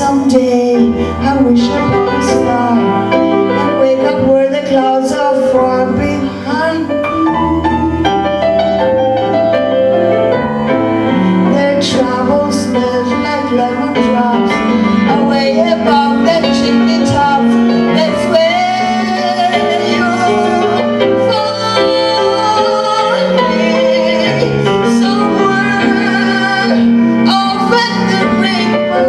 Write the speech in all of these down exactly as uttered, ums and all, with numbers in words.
Someday I wish I was a star and wake up where the clouds are far behind me. Their travel smells like lemon drops away above the chimney top. That's where you'll find me, somewhere over the rainbow.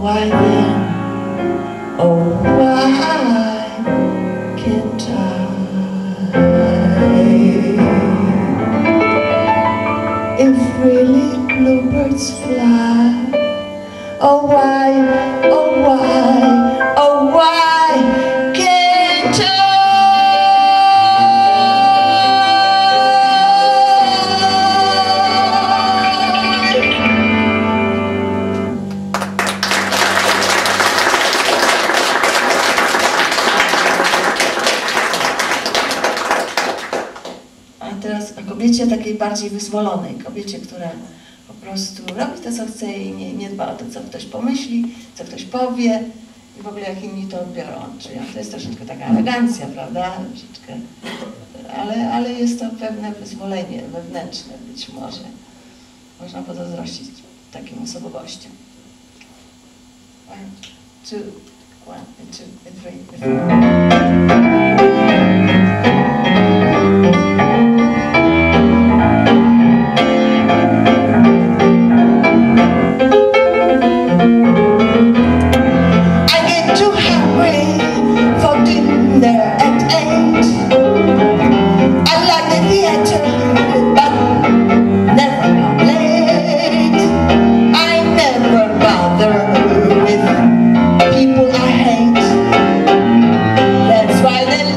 Why then, oh why can't I? If really bluebirds fly, oh why, oh why, oh why can't I? Teraz o kobiecie takiej bardziej wyzwolonej, kobiecie, która po prostu robi to, co chce i nie, nie dba o to, co ktoś pomyśli, co ktoś powie i w ogóle jak inni to odbiorą. Czyli to jest troszeczkę taka elegancja, prawda? Troszeczkę, ale, ale jest to pewne wyzwolenie wewnętrzne być może. Można pozazdrościć takim osobowościom. Two, one, two, three, four. People I hate, that's why they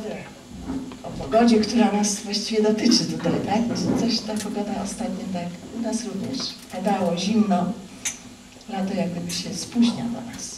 będę o pogodzie, która nas właściwie dotyczy tutaj, tak? Coś ta pogoda ostatnio tak u nas również padało, zimno, lato jakby się spóźnia do nas.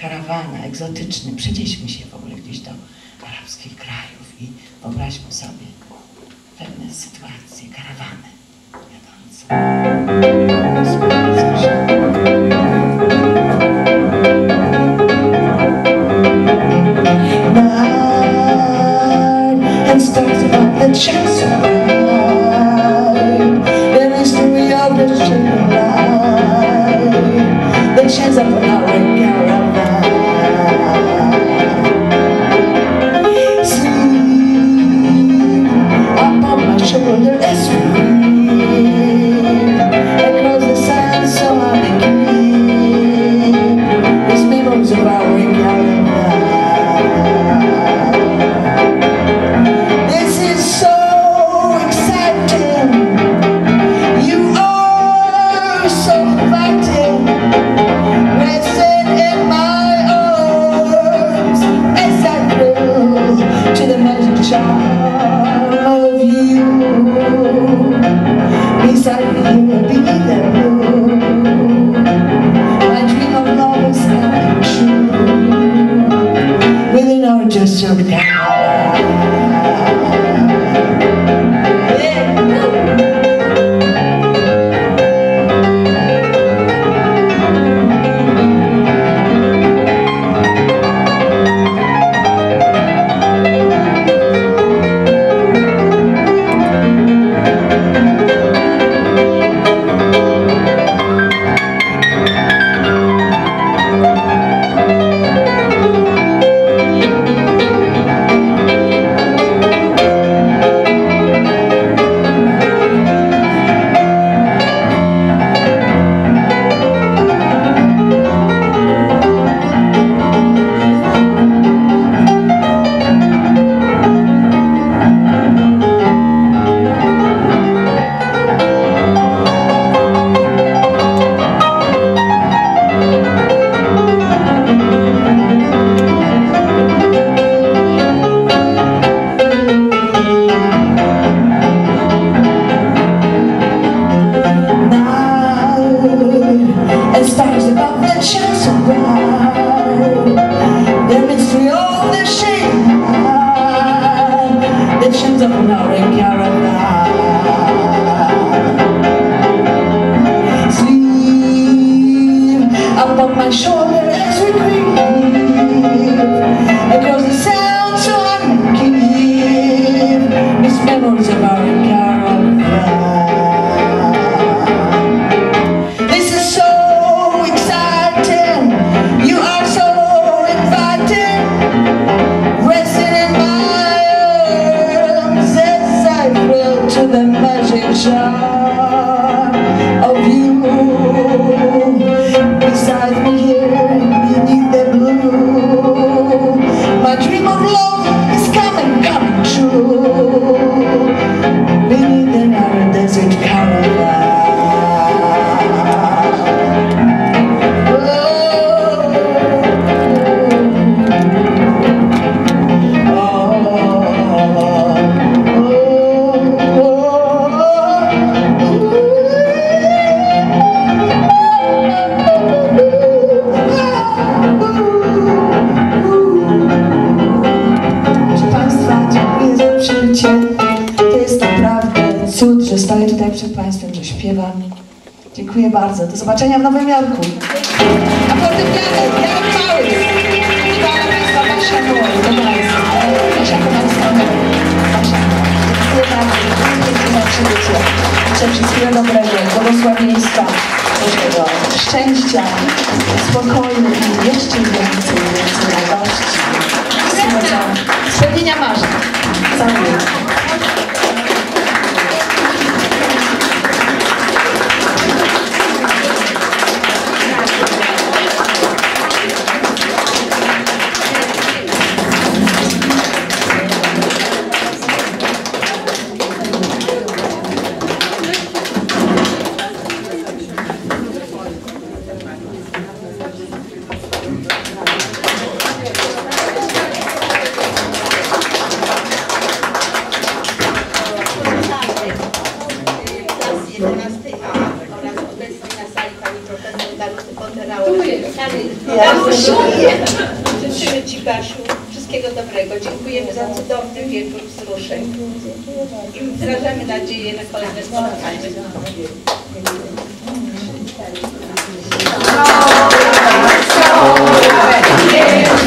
Karawana, egzotyczny. Przenieśmy się w ogóle gdzieś do arabskich krajów i wyobraźmy sobie pewne sytuacje, karawany jadące. Na stars about the chance of life. The mystery of the shape of life. The chance of our caravan. See, upon my shoulder is free. Across the sand so I begin. These memories of our caravan. Just so down. Of an hour in Caravan. Sleep upon my shoulder as we creep across the sound so I can keep these memories of our Caravan. This is so exciting. You are so inviting. Resting in my the magic charm of you. Besides me here beneath the blue, my dream of love is coming, coming true. Beneath another desert caravan. Cud, że stoję tutaj przed Państwem, że śpiewam. Dziękuję bardzo. Do zobaczenia w Nowym Jorku. A potem wszystkiego dobrego, błogosławieństwa, Bożego szczęścia, spokoju i jeszcze więcej, więcej radości, spełnienia marzeń. Życzymy Ci, Basiu, wszystkiego dobrego. Dziękujemy za cudowny wieczór wzruszeń i wyrażamy nadzieję na kolejne spotkanie. Dziękuję.